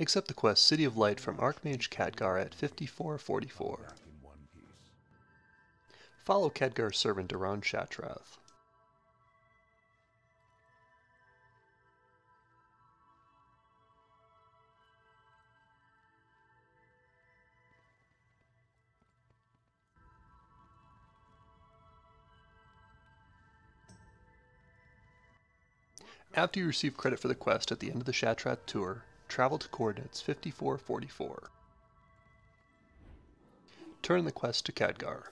Accept the quest City of Light from Archmage Khadgar at 5444. Follow Khadgar's servant around Shattrath. After you receive credit for the quest at the end of the Shattrath tour, travel to coordinates 5444. Turn the quest to Khadgar.